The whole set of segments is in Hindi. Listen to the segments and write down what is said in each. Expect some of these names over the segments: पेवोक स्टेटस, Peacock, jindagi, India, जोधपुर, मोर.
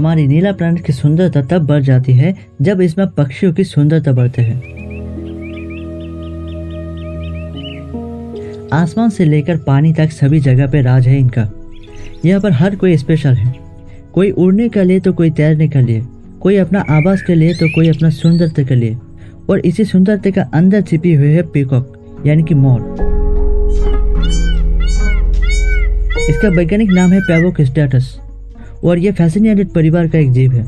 हमारे नीला प्लैनेट की सुंदरता तब बढ़ जाती है जब इसमें पक्षियों की सुंदरता बढ़ते है। आसमान से लेकर पानी तक सभी जगह पे राज है इनका। यहाँ पर हर कोई स्पेशल है, कोई उड़ने के लिए तो कोई तैरने के लिए, कोई अपना आवाज के लिए तो कोई अपना सुंदरता के लिए। और इसी सुंदरता का अंदर छिपी हुई है पीकॉक यानी कि मोर। इसका वैज्ञानिक नाम है पेवोक स्टेटस और ये फैसिनेटेड परिवार का एक जीव है।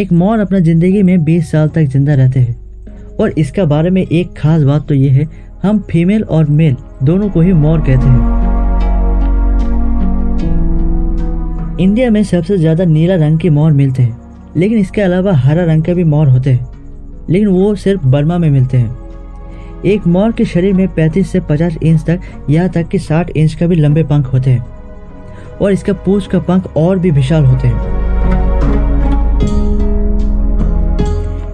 एक मोर अपना जिंदगी में 20 साल तक जिंदा रहते हैं और इसका बारे में एक खास बात तो ये है, हम फीमेल और मेल दोनों को ही मोर कहते हैं। इंडिया में सबसे ज्यादा नीला रंग के मोर मिलते हैं, लेकिन इसके अलावा हरा रंग के भी मोर होते हैं, लेकिन वो सिर्फ बर्मा में मिलते हैं। एक मोर के शरीर में 35 से 50 इंच तक, यहाँ तक कि 60 इंच का भी लंबे पंख होते हैं और इसका पूंछ का पंख और भी विशाल होते हैं।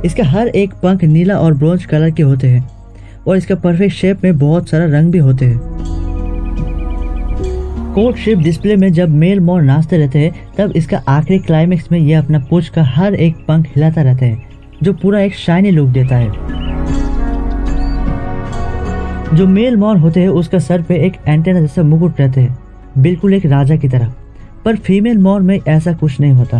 इसका हर एक पंख नीला और ब्रोंज कलर के होते हैं और इसका परफेक्ट शेप में बहुत सारा रंग भी होते हैं। कोट शेप डिस्प्ले में जब मेल मोर नाचते रहते हैं तब इसका आखिरी क्लाइमेक्स में यह अपना पूंछ का हर एक पंख हिलाता रहता है, जो पूरा एक शाइनी लुक देता है। जो मेल मोर होते हैं उसका सर पे एक एंटेना जैसा मुकुट रहते हैं, बिल्कुल एक राजा की तरह। पर फीमेल मोर में ऐसा कुछ नहीं होता।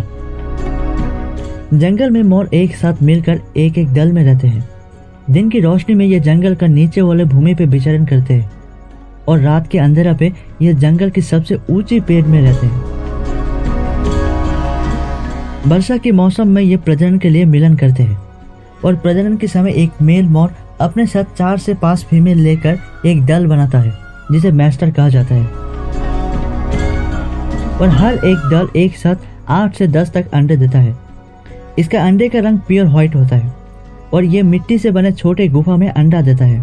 जंगल में मोर एक साथ मिलकर एक एक दल में रहते हैं। दिन की रोशनी में यह जंगल का नीचे वाले भूमि पे विचरण करते हैं और रात के अंधेरा पे यह जंगल के सबसे ऊंचे पेड़ में रहते हैं। वर्षा के मौसम में यह प्रजनन के लिए मिलन करते हैं और प्रजनन के समय एक मेल मोर अपने साथ 4 से 5 फीमेल लेकर एक दल बनाता है, जिसे मैस्टर कहा जाता है। और हर एक दल एक साथ 8 से 10 तक अंडे देता है। इसका अंडे का रंग प्योर व्हाइट होता है और ये मिट्टी से बने छोटे गुफा में अंडा देता है।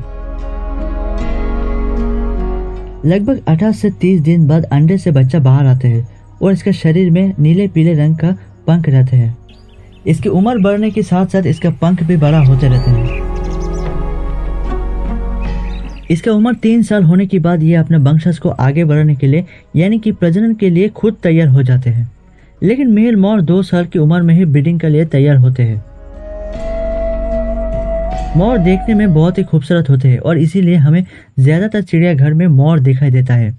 लगभग 28 से 30 दिन बाद अंडे से बच्चा बाहर आते हैं और इसके शरीर में नीले पीले रंग का पंख रहते हैं। इसकी उम्र बढ़ने के साथ साथ इसका पंख भी बड़ा होते रहते हैं। इसका उम्र 3 साल होने के बाद ये अपने वंशज को आगे बढ़ाने के लिए यानी कि प्रजनन के लिए खुद तैयार हो जाते हैं, लेकिन मेल मोर 2 साल की उम्र में ही ब्रीडिंग के लिए तैयार होते हैं। मोर देखने में बहुत ही खूबसूरत होते हैं और इसीलिए हमें ज़्यादातर चिड़ियाघर में मोर दिखाई देता है।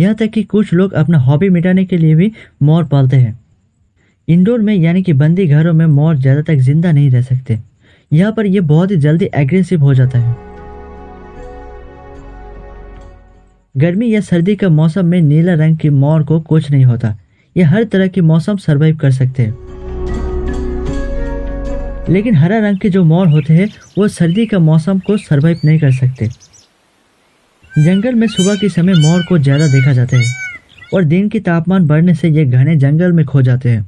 यहाँ तक कि कुछ लोग अपना हॉबी मिटाने के लिए भी मोर पालते हैं। इंडोर में यानी कि बंदी घरों में मोर ज़्यादा तक जिंदा नहीं रह सकते, यहाँ पर यह बहुत ही जल्दी एग्रेसिव हो जाता है। गर्मी या सर्दी का मौसम में नीला रंग के मोर को कुछ नहीं होता। यह हर तरह के मौसम सर्वाइव कर सकते हैं। लेकिन हरा रंग के जो मोर होते हैं वो सर्दी का मौसम को सरवाइव नहीं कर सकते। जंगल में सुबह के समय मोर को ज़्यादा देखा जाता है और दिन के तापमान बढ़ने से ये घने जंगल में खो जाते हैं।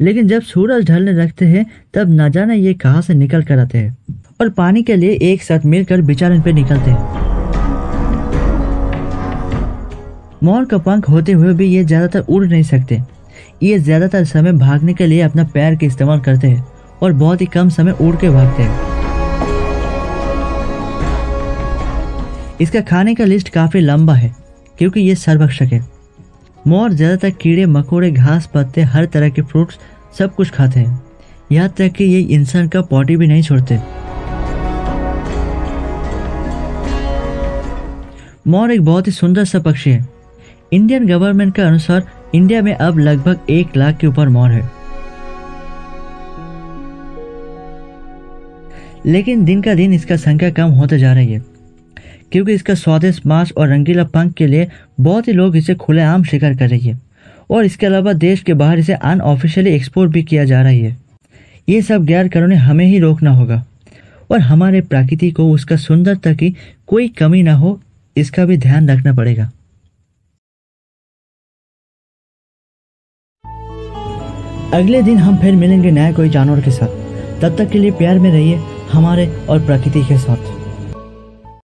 लेकिन जब सूरज ढलने लगते हैं तब ना जाने ये कहाँ से निकल कर आते हैं और पानी के लिए एक साथ मिलकर विचरण पे निकलते हैं। मोर का पंख होते हुए भी ये ज़्यादातर उड़ नहीं सकते। ये ज़्यादातर समय भागने के लिए अपना पैर का इस्तेमाल करते हैं और बहुत ही कम समय उड़ के भागते हैं। इसका खाने का लिस्ट काफी लंबा है क्योंकि ये सर्वभक्षक है। मोर ज्यादातर कीड़े मकोड़े, घास, पत्ते, हर तरह के फ्रूट्स सब कुछ खाते हैं। यहाँ तक कि ये इंसान का पॉटी भी नहीं छोड़ते। मोर एक बहुत ही सुंदर सा पक्षी है। इंडियन गवर्नमेंट के अनुसार इंडिया में अब लगभग 1 लाख के ऊपर मोर है। लेकिन दिन का दिन इसका संख्या कम होते जा रही है क्योंकि इसका स्वादिष्ट मांस और रंगीला पंख के लिए बहुत ही लोग इसे खुलेआम शिकार कर रही है और इसके अलावा देश के बाहर इसे अनऑफिशियली एक्सपोर्ट भी किया जा रही है। ये सब गैर कानूनी, हमें ही रोकना होगा और हमारे प्रकृति को उसका सुंदरता की कोई कमी ना हो, इसका भी ध्यान रखना पड़ेगा। अगले दिन हम फिर मिलेंगे नए कोई जानवर के साथ। तब तक के लिए प्यार में रहिए हमारे और प्रकृति के साथ।